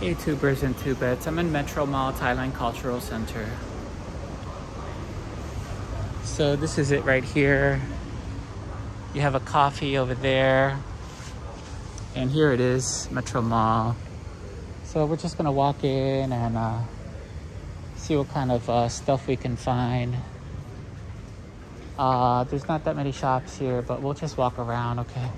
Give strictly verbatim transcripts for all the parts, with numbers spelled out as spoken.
Hey tubers and tubettes, I'm in Metro Mall Thailand Cultural Centre. So this is it right here. You have a coffee over there. And here it is, Metro Mall. So we're just gonna walk in and uh, see what kind of uh, stuff we can find. Uh, there's not that many shops here, but we'll just walk around, okay?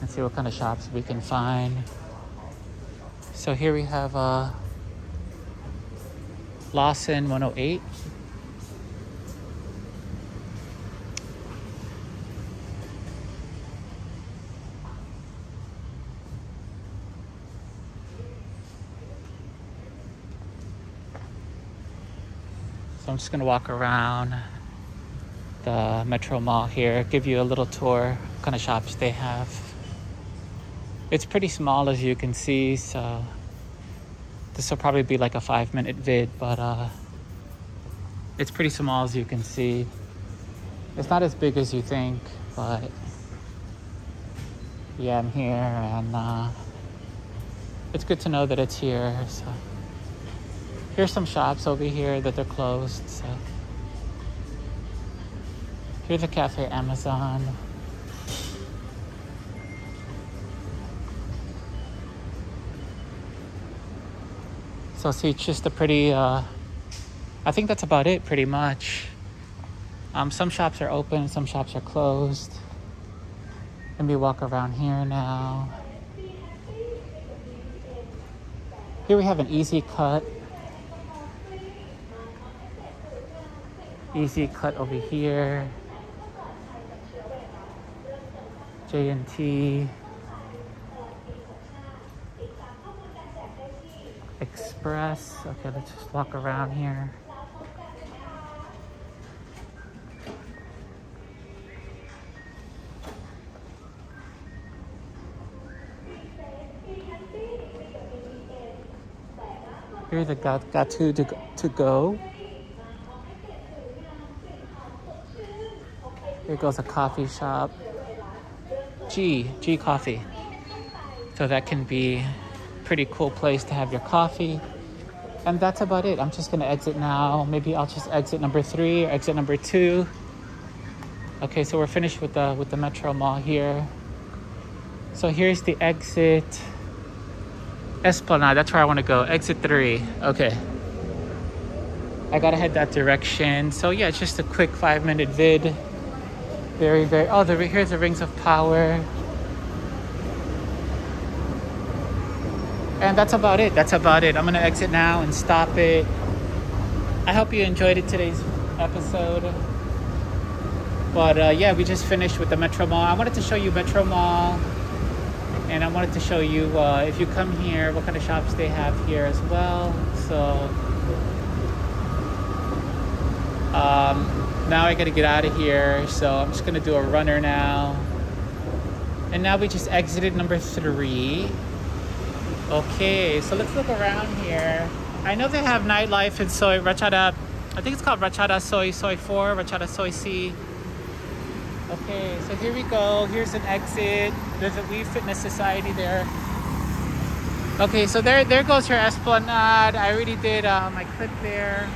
And see what kind of shops we can find. So here we have uh, Lawson one oh eight. So I'm just gonna walk around the Metro Mall here, give you a little tour, what kind of shops they have. It's pretty small as you can see, so this will probably be like a five minute vid, but uh, it's pretty small as you can see. It's not as big as you think, but yeah, I'm here and uh, it's good to know that it's here, so. Here's some shops over here that they're closed, so. Here's the Cafe Amazon. So see, it's just a pretty, uh, I think that's about it pretty much. Um, some shops are open, some shops are closed. Let me walk around here now. Here we have an Easy Cut. Easy Cut over here. J and T Breasts. Okay, let's just walk around here. Here's the got got to to to go. Here goes a coffee shop. G G Coffee. So that can be a pretty cool place to have your coffee. And that's about it. I'm just gonna exit now. Maybe I'll just exit number three or exit number two. Okay, so we're finished with the with the Metro Mall here. So here's the exit. Esplanade, that's where I wanna go. Exit three, okay. I gotta head that direction. So yeah, it's just a quick five minute vid. Very, very, oh, the, here's the Rings of Power. And that's about it, that's about it. I'm gonna exit now and stop it. I hope you enjoyed it, today's episode. But uh, yeah, we just finished with the Metro Mall. I wanted to show you Metro Mall. And I wanted to show you, uh, if you come here, what kind of shops they have here as well. So, um, now I gotta get out of here. So I'm just gonna do a runner now. And now we just exited number three. Okay, so let's look around here. I know they have nightlife in Soi, Ratchada. I think it's called Ratchada Soi, Soi four, Ratchada Soi C. Okay, so here we go. Here's an exit. There's a We Fitness Society there. Okay, so there, there goes your Esplanade. I already did uh, my clip there.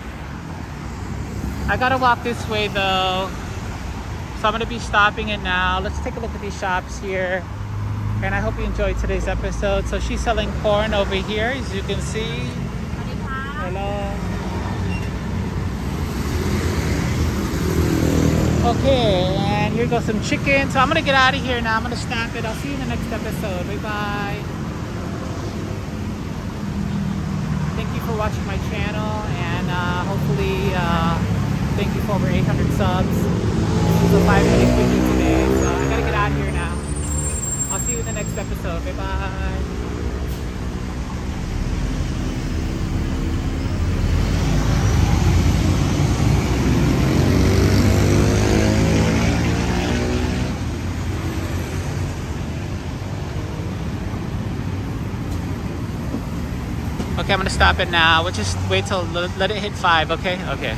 I gotta walk this way though. So I'm gonna be stopping it now. Let's take a look at these shops here. And I hope you enjoyed today's episode. So she's selling corn over here, as you can see. Hello. Okay, and here goes some chicken. So I'm gonna get out of here now. I'm gonna stamp it. I'll see you in the next episode. Bye-bye. Thank you for watching my channel. And uh, hopefully, uh, thank you for over eight hundred subs. This is a five minute video today. So I gotta get out of here now. I'll see you in the next episode. Bye-bye. Okay, I'm gonna stop it now. We'll just wait till let it hit five, okay? Okay.